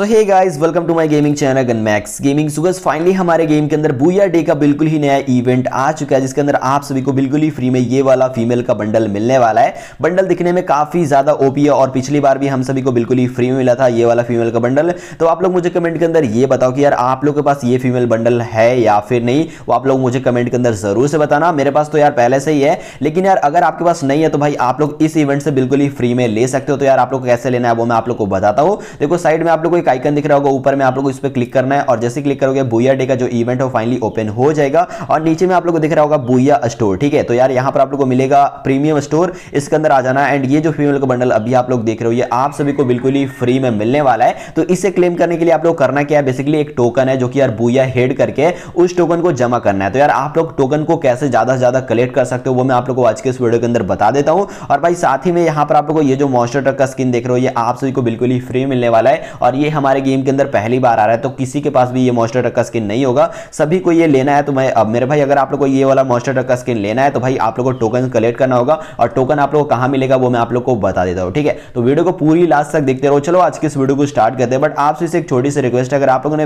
So hey guys, welcome to my gaming channel Gunmax gaming. So guys, finally हमारे game के अंदर booyah day का बिल्कुल ही नया इवेंट आ चुका है, जिसके अंदर आप सभी को बिल्कुल ही फ्री में ये वाला फीमेल का बंडल मिलने वाला है। बंडल दिखने में काफी ज्यादा ओपी है और पिछली बार भी हम सभी को बिल्कुल ही फ्री में मिला था ये वाला फीमेल का बंडल। तो आप लोग मुझे कमेंट के अंदर ये बताओ कि यार आप लोग के पास ये फीमेल बंडल है या फिर नहीं, वो आप लोग मुझे कमेंट के अंदर जरूर से बताना। मेरे पास तो यार पहले से ही है, लेकिन यार अगर आपके पास नहीं है तो भाई आप लोग इस इवेंट से बिल्कुल ही फ्री में ले सकते हो। तो यार आप लोग कैसे लेना है वो मैं आप लोग को बताता हूँ। देखो साइड में आप लोग एक आइकन दिख रहा होगा, ऊपर में आप लोगों को इस पे क्लिक करना है और जैसे क्लिक करोगे बूया डे का जो इवेंट है फाइनली ओपन हो जाएगा। और नीचे में आप लोगों को दिख रहा होगा बूया स्टोर, ठीक है। तो यार यहाँ पर आप लोगों को मिलेगा प्रीमियम स्टोर, इसके अंदर आ जाना। एंड ये जो फीमेल का बंडल अभी आप लोग देख रहे हो ये आप सभी को बिल्कुल ही फ्री में मिलने वाला है। तो इसे क्लेम करने के लिए आप लोग करना क्या है, बेसिकली एक टोकन है जो कि यार बूया हेड करके उस टोकन को जमा करना है। तो यार आप लोग टोकन को कैसे ज्यादा से ज्यादा कलेक्ट कर सकते हो वो मैं आप लोग को आज के इस वीडियो के अंदर बता देता हूँ। और भाई साथ ही में यहाँ पर आप लोग को ये जो मॉन्स्टर ट्रक का स्किन देख रहे हो ये आप सभी को बिल्कुल ही फ्री मिलने वाला है और ये हमारे गेम के अंदर पहली बार आ रहा है। तो किसी के पास भी ये मॉन्स्टर ट्रक का स्किन नहीं होगा, सभी को ये लेना है। तो मैं अब मेरे भाई अगर आप लोगों को ये वाला मॉन्स्टर ट्रक का स्किन लेना है तो भाई आप लोगों को टोकन कलेक्ट करना होगा और टोकन आप लोगों को कहां मिलेगा वो मैं आप लोगों को बता देता हूं, ठीक है। तो वीडियो को पूरी लास्ट तक देखते रहो। चलो आज की इस वीडियो को स्टार्ट करते हैं। बट आपसे एक छोटी सी रिक्वेस्ट है, अगर आप लोगों ने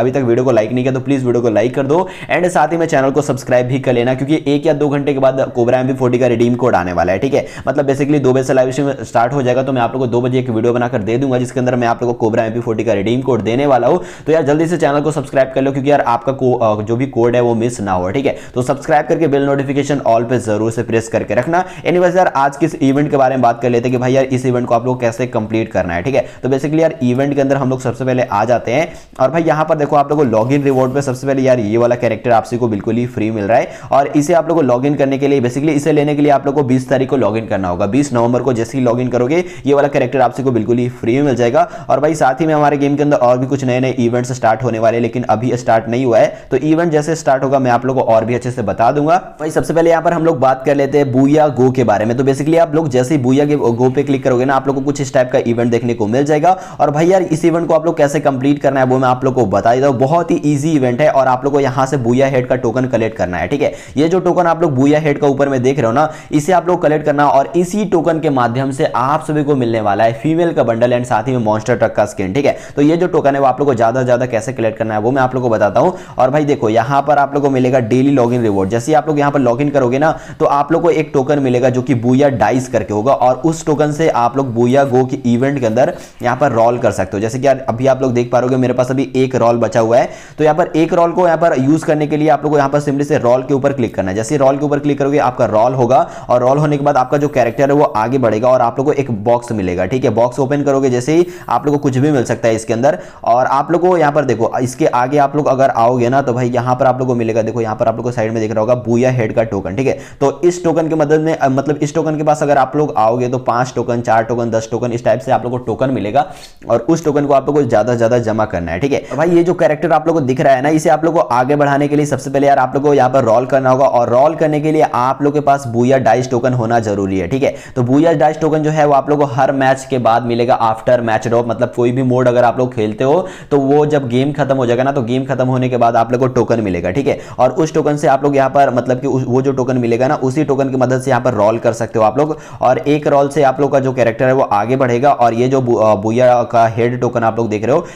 अभी तक वीडियो को लाइक नहीं किया तो प्लीज वीडियो को लाइक कर दो एंड साथ ही में चैनल को सब्सक्राइब भी कर लेना, क्योंकि 1 या 2 घंटे के बाद कोबरा MB40 का रिडीम कोड आने वाला है, ठीक है। मतलब बेसिकली 2 बजे से लाइव स्ट्रीम स्टार्ट हो जाएगा, तो मैं आप लोगों को 2 बजे एक वीडियो बनाकर दे दूंगा जिसके अंदर मैं आप लोगों को कोबरा MB40 का रिडीम कोड देने वाला हो। तो यार जल्दी से चैनल को सब्सक्राइब कर लो, क्योंकि यार आपका जो भी कोड है वो मिस ना हो, ठीक है। तो सब्सक्राइब करके बेल नोटिफिकेशन ऑल पे जरूर से प्रेस करके रखना। एनीवेज यार आज के इस इवेंट के बारे में बात कर लेते हैं कि भाई यार इस इवेंट को आप लोग कैसे कंप्लीट करना है, ठीक है। तो बेसिकली यार इवेंट के अंदर हम लोग सबसे पहले आ जाते हैं और भाई यहाँ पर देखो आप लोगों को लॉगिन रिवॉर्ड पे सबसे पहले यार ये वाला कैरेक्टर आप सभी को बिल्कुल ही फ्री मिल रहा है। और इसे आप लोगों को लॉगिन करने के लिए बेसिकली इसे लेने के लिए आप लोगों को 20 तारीख को लॉगिन करना होगा। 20 नवंबर को जैसे ही लॉगिन करोगे ये वाला कैरेक्टर आप सभी को बिल्कुल ही फ्री मिल जाएगा। और भाई साथ ही में हमारे गेम के अंदर और भी कुछ नए नए इवेंट्स स्टार्ट होने वाले, लेकिन अभी स्टार्ट नहीं हुआ है। तो इवेंट जैसे स्टार्ट होगा मैं आप लोगों को और भी अच्छे से बता दूंगा। भाई सबसे पहले यहाँ पर हम लोग बात कर लेते हैं बूया गो के बारे में। तो बेसिकली आप लोग जैसे ही बूया गो पे क्लिक करोगे ना आप लोगों को कुछ इस टाइप का इवेंट देखने को मिल जाएगा। और भाई यार इस इवेंट को आप लोग कैसे कंप्लीट करना है वो मैं आप लोग को बता देता हूँ। बहुत ही ईजी इवेंट है और आप लोग को यहाँ से बूया हेड का टोकन कलेक्ट करना है, ठीक है। ये जो टोकन आप लोग बूया हेड का ऊपर में देख रहे हो ना इसे आप लोग कलेक्ट करना और इसी टोकन के माध्यम से आप सभी को मिलने वाला है फीमेल का बंडल एंड साथ ही में मॉन्स्टर ट्रक का स्किन, ठीक है। तो ये जो टोकन है वो आप लोगों को ज्यादा से ज्यादा कैसे कलेक्ट करना है वो मैं आप लोगों को बताता हूं। और भाई देखो यहां पर आप लोगों को मिलेगा डेली लॉगिन रिवॉर्ड। जैसे ही आप लोग यहां पर लॉगिन करोगे ना तो आप लोगों को एक टोकन मिलेगा जो कि बूया डाइस करके होगा और उस टोकन से आप लोग बूया गो के इवेंट के अंदर यहां पर रोल कर सकते हो। जैसे कि अभी आप लोग देख पा रहे हो मेरे पास अभी 1 रोल बचा हुआ है। तो यहां पर 1 रोल को यहां पर यूज करने के लिए आप लोगों को यहां पर सिंपली से रोल के ऊपर क्लिक करना है। जैसे रोल के ऊपर क्लिक करोगे आपका रोल होगा और रोल होने के बाद आपका जो कैरेक्टर है वो आगे बढ़ेगा और आप लोगों को एक बॉक्स मिलेगा, ठीक है। बॉक्स ओपन करोगे जैसे ही आप लोगों को कुछ भी मिल सकता है इसके अंदर। और आप लोगों को यहां पर देखो इसके आगे आप लोग अगर आओगे ना तो भाई यहां पर आप लोगों को मिलेगा, देखो यहां पर आप लोगों को साइड में दिख रहा होगा बूया हेड का टोकन, ठीक है। तो इस टोकन के मदद में मतलब इस टोकन के पास अगर आप लोग आओगे तो 5 टोकन 4 टोकन 10 टोकन इस टाइप से आप लोगों को टोकन मिलेगा और उस टोकन को आप लोगों को ज्यादा से ज्यादा जमा करना है, ठीक है। भाई ये जो कैरेक्टर आप लोगों को दिख रहा है ना इसे आप लोगों को आगे बढ़ाने के लिए सबसे पहले यार आप लोगों को यहां पर रोल करना होगा और रोल करने के लिए आप लोगों के पास बूया डाइस टोकन होना जरूरी है, ठीक है। तो बूया डाइस टोकन जो है वो आप लोगों को हर मैच के बाद मिलेगा आफ्टर मैच ड्रॉप, मतलब कोई भी मोड अगर आप लोग खेलते हो तो वो जब गेम खत्म हो जाएगा ना तो गेम खत्म होने के बाद आप लोगों को टोकन मिलेगा, ठीक है। और उस टोकन से आप लोग यहाँ पर मतलब कि वो जो टोकन मिलेगा ना उसी टोकन की मदद से यहाँ पर रोल कर सकते हो आप लोग और 1 रोल से आप लोग का जो कैरेक्टर है वो आगे बढ़ेगा। और ये जो बूया का हेड टोकन आप लोग देख रहे हो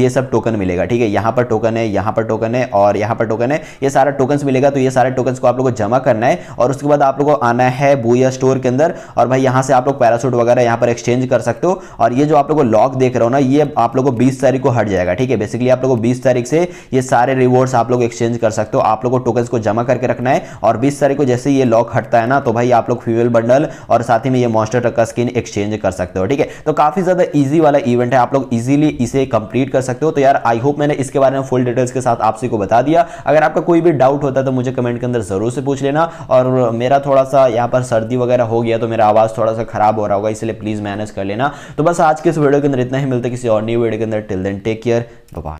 ये सब टोकन मिलेगा, ठीक है। यहाँ पर टोकन है, यहाँ पर टोकन है और यहाँ पर टोकन है, ये सारा टोकन्स मिलेगा। तो ये सारे टोकन्स को आप लोग को जमा करना है और उसके बाद आप लोग को आना है बूया स्टोर के अंदर। और भाई यहाँ से आप लोग पैरासूट वगैरह यहाँ पर एक्सचेंज कर सकते हो। और ये जो आप लोग को लॉक देख रहे हो ना ये आप लोग को 20 तारीख को हट जाएगा, ठीक है। बेसिकली आप लोग को 20 तारीख से ये सारे रिवॉर्ड्स आप लोग एक्सचेंज कर सकते हो। आप लोग को टोकन्स को जमा करके रखना है और 20 तारीख को जैसे ये लॉक हटता है ना तो भाई आप लोग फ्यूल बंडल और साथ ही में ये मॉन्स्टर ट्रक का स्किन एक्सचेंज कर सकते हो, ठीक है। तो काफी ज्यादा इजी वाला इवेंट है, आप लोग इजीली इसे कंप्लीट कर सकते हो। तो यार आई होप मैंने इसके बारे में फुल डिटेल्स के साथ आप सभी को बता दिया। अगर आपका कोई भी डाउट होता है तो मुझे कमेंट के अंदर जरूर से पूछ लेना। और मेरा थोड़ा सा यहाँ पर सर्दी वगैरह हो गया तो मेरा आवाज थोड़ा सा खराब हो रहा होगा, इसलिए प्लीज मैनेज कर लेना। तो बस आज के इस वीडियो के अंदर इतना ही, मिलता है किसी और न्यू वीडियो के अंदर। Till then take care, bye bye.